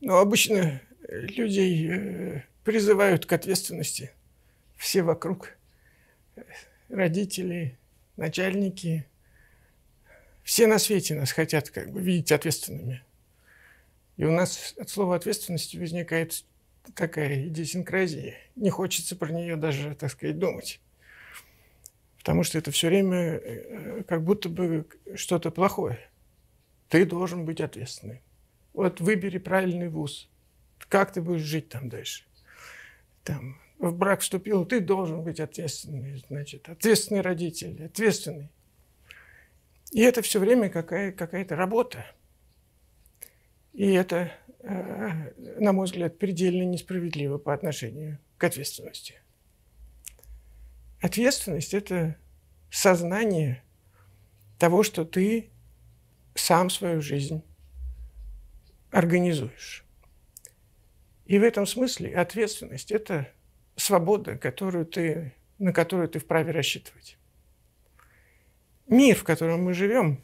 Но обычно людей призывают к ответственности все вокруг. Родители, начальники. Все на свете нас хотят как бы видеть ответственными. И у нас от слова ответственности возникает такая идиосинкразия. Не хочется про нее даже, так сказать, думать. Потому что это все время как будто бы что-то плохое. Ты должен быть ответственным. Вот выбери правильный вуз. Как ты будешь жить там дальше? Там в брак вступил, ты должен быть ответственный. Значит, ответственный родитель, ответственный. И это все время какая-то работа. И это, на мой взгляд, предельно несправедливо по отношению к ответственности. Ответственность – это сознание того, что ты сам свою жизнь организуешь. И в этом смысле ответственность – это свобода, на которую ты вправе рассчитывать. Мир, в котором мы живем,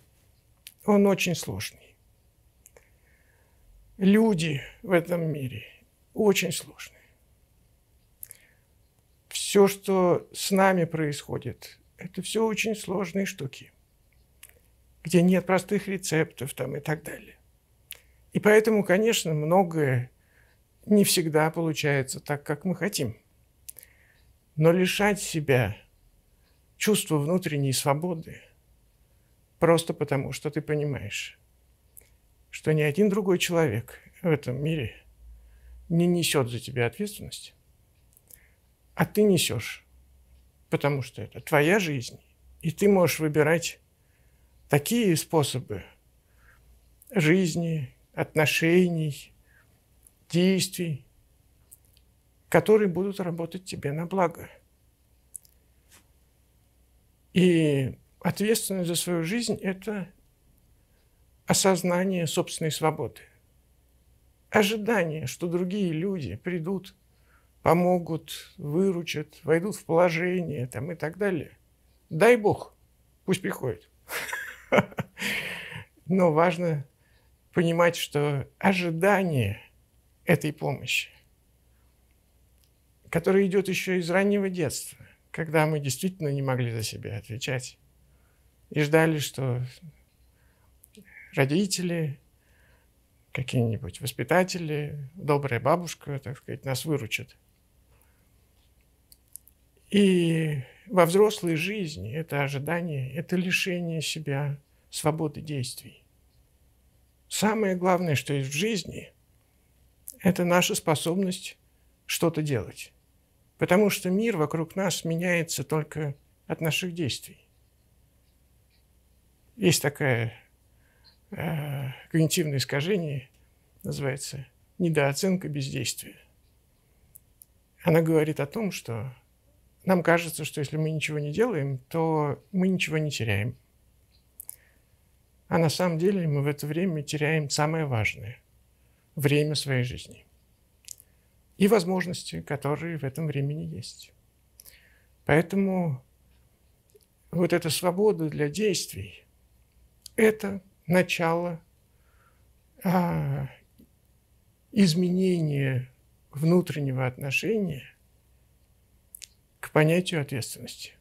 он очень сложный. Люди в этом мире очень сложные. Все, что с нами происходит, это все очень сложные штуки, где нет простых рецептов там, и так далее. И поэтому, конечно, многое не всегда получается так, как мы хотим. Но лишать себя чувства внутренней свободы просто потому, что ты понимаешь, что ни один другой человек в этом мире не несет за тебя ответственность, а ты несешь, потому что это твоя жизнь, и ты можешь выбирать такие способы жизни, отношений, действий, которые будут работать тебе на благо. И ответственность за свою жизнь – это осознание собственной свободы, ожидание, что другие люди придут, помогут, выручат, войдут в положение там, и так далее. Дай Бог, пусть приходят. Но важно понимать, что ожидание этой помощи, которая идет еще из раннего детства, когда мы действительно не могли за себя отвечать и ждали, что родители, какие-нибудь воспитатели, добрая бабушка, так сказать, нас выручат. И во взрослой жизни это ожидание, это лишение себя свободы действий. Самое главное, что есть в жизни, это наша способность что-то делать. Потому что мир вокруг нас меняется только от наших действий. Есть такая... когнитивное искажение, называется недооценка бездействия. Она говорит о том, что нам кажется, что если мы ничего не делаем, то мы ничего не теряем. А на самом деле мы в это время теряем самое важное – время своей жизни. И возможности, которые в этом времени есть. Поэтому вот эта свобода для действий – это начало изменения внутреннего отношения к понятию ответственности,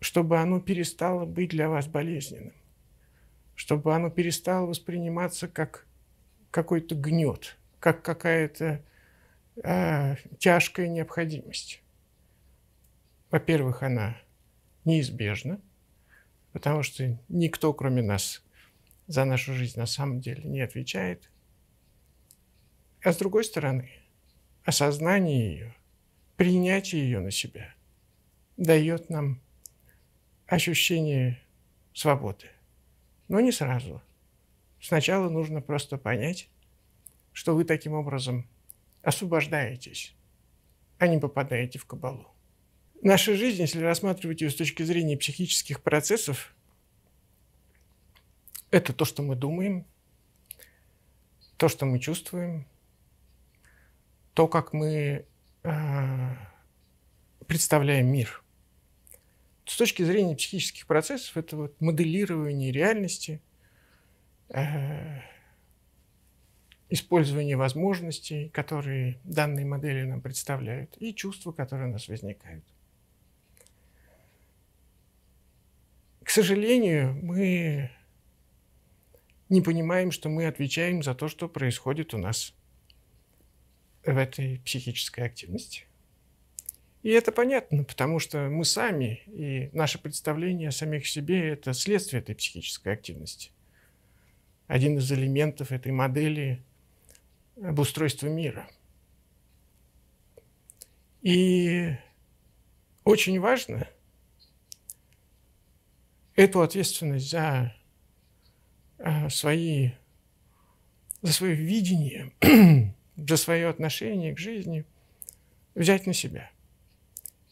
чтобы оно перестало быть для вас болезненным, чтобы оно перестало восприниматься как какой-то гнет, как какая-то тяжкая необходимость. Во-первых, она неизбежна, потому что никто, кроме нас, за нашу жизнь на самом деле не отвечает. А с другой стороны, осознание ее, принятие ее на себя дает нам ощущение свободы. Но не сразу. Сначала нужно просто понять, что вы таким образом освобождаетесь, а не попадаете в кабалу. Наша жизнь, если рассматривать ее с точки зрения психических процессов, это то, что мы думаем, то, что мы чувствуем, то, как мы представляем мир. С точки зрения психических процессов, это вот моделирование реальности, использование возможностей, которые данные модели нам представляют, и чувства, которые у нас возникают. К сожалению, мы не понимаем, что мы отвечаем за то, что происходит у нас в этой психической активности. И это понятно, потому что мы сами и наше представление о самих себе – это следствие этой психической активности. Один из элементов этой модели обустройства мира. И очень важно эту ответственность за свое видение, за свое отношение к жизни взять на себя.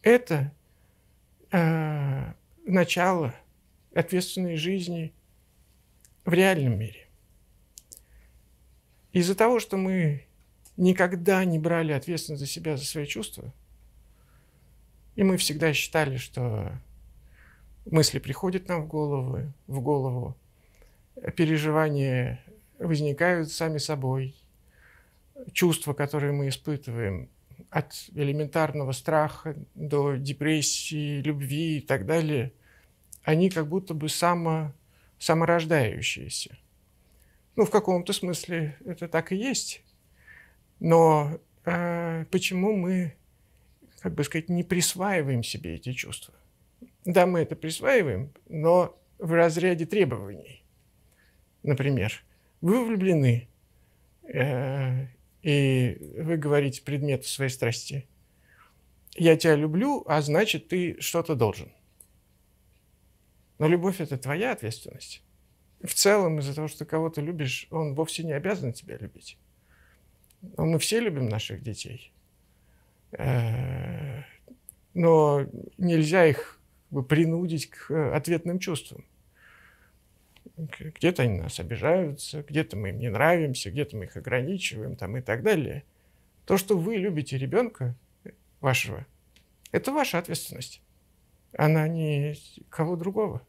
Это начало ответственной жизни в реальном мире. Из-за того, что мы никогда не брали ответственность за себя, за свои чувства, и мы всегда считали, что мысли приходят нам в голову, переживания возникают сами собой, чувства, которые мы испытываем, от элементарного страха до депрессии, любви и так далее, они как будто бы саморождающиеся. Ну, в каком-то смысле это так и есть. Но почему мы, как бы сказать, не присваиваем себе эти чувства? Да, мы это присваиваем, но в разряде требований. Например, вы влюблены, и вы говорите предмету своей страсти: я тебя люблю, а значит, ты что-то должен. Но любовь – это твоя ответственность. В целом, из-за того, что кого-то любишь, он вовсе не обязан тебя любить. Но мы все любим наших детей. Но нельзя их принудить к ответным чувствам. Где-то они нас обижаются, где-то мы им не нравимся, где-то мы их ограничиваем там, и так далее. То, что вы любите ребенка вашего, это ваша ответственность. Она не кого другого.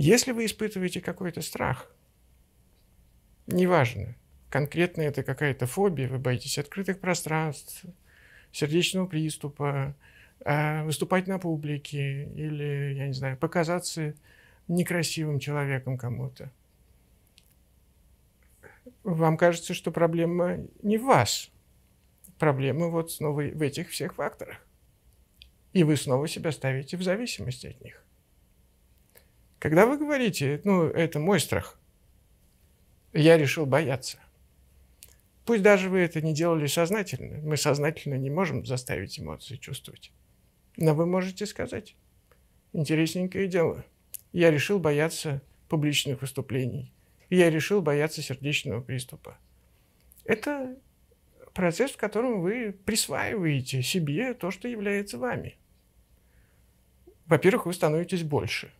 Если вы испытываете какой-то страх, неважно, конкретно это какая-то фобия, вы боитесь открытых пространств, сердечного приступа, выступать на публике или, я не знаю, показаться некрасивым человеком кому-то. Вам кажется, что проблема не в вас. Проблема вот снова в этих всех факторах. И вы снова себя ставите в зависимости от них. Когда вы говорите: ну, это мой страх, я решил бояться. Пусть даже вы это не делали сознательно, мы сознательно не можем заставить эмоции чувствовать. Но вы можете сказать: интересненькое дело, я решил бояться публичных выступлений, я решил бояться сердечного приступа. Это процесс, в котором вы присваиваете себе то, что является вами. Во-первых, вы становитесь больше.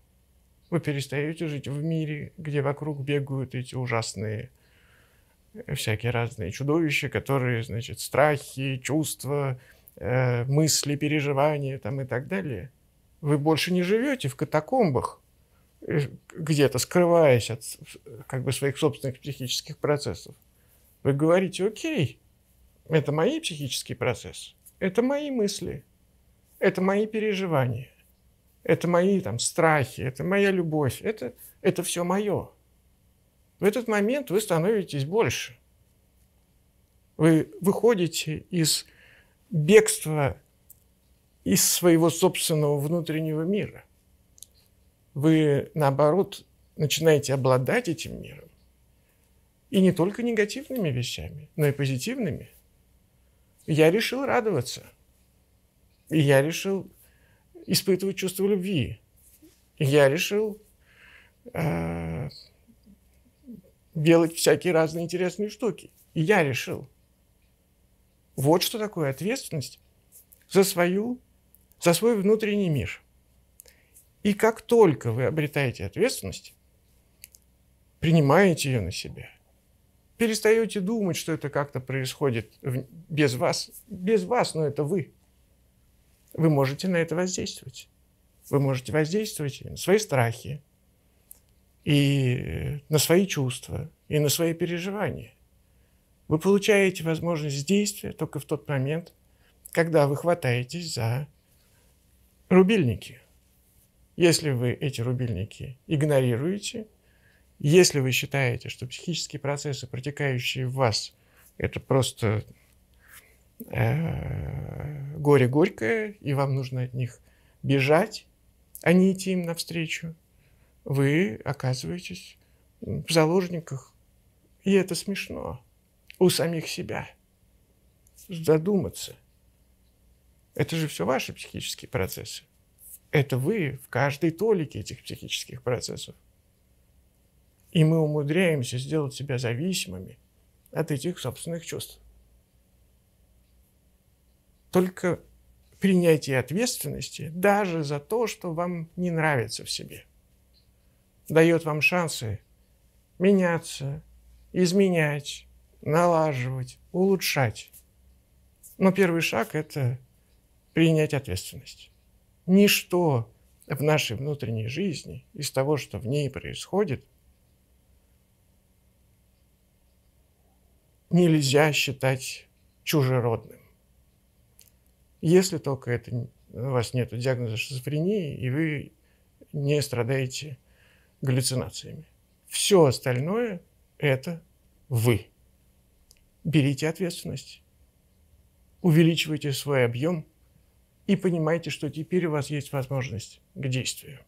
Вы перестаете жить в мире, где вокруг бегают эти ужасные всякие разные чудовища, которые, значит, страхи, чувства, мысли, переживания там, и так далее. Вы больше не живете в катакомбах, где-то скрываясь от, как бы, своих собственных психических процессов. Вы говорите: окей, это мои психические процессы, это мои мысли, это мои переживания, это мои там страхи, это моя любовь, это все мое. В этот момент вы становитесь больше. Вы выходите из бегства, из своего собственного внутреннего мира. Вы, наоборот, начинаете обладать этим миром. И не только негативными вещами, но и позитивными. Я решил радоваться. И я решил испытывать чувство любви. И я решил делать всякие разные интересные штуки. И я решил. Вот что такое ответственность за свой внутренний мир. И как только вы обретаете ответственность, принимаете ее на себя, перестаете думать, что это как-то происходит без вас, но это вы. Вы можете на это воздействовать. Вы можете воздействовать на свои страхи и на свои чувства, и на свои переживания. Вы получаете возможность действия только в тот момент, когда вы хватаетесь за рубильники. Если вы эти рубильники игнорируете, если вы считаете, что психические процессы, протекающие в вас, это просто горе горькое, и вам нужно от них бежать, а не идти им навстречу, вы оказываетесь в заложниках. И это смешно. У самих себя. Задуматься. Это же все ваши психические процессы. Это вы в каждой толике этих психических процессов. И мы умудряемся сделать себя зависимыми от этих собственных чувств. Только принятие ответственности даже за то, что вам не нравится в себе, дает вам шансы меняться, изменять, налаживать, улучшать. Но первый шаг – это принять ответственность. Ничто в нашей внутренней жизни из того, что в ней происходит, нельзя считать чужеродным. Если только это, у вас нет диагноза шизофрении, и вы не страдаете галлюцинациями. Все остальное – это вы. Берите ответственность, увеличивайте свой объем и понимайте, что теперь у вас есть возможность к действию.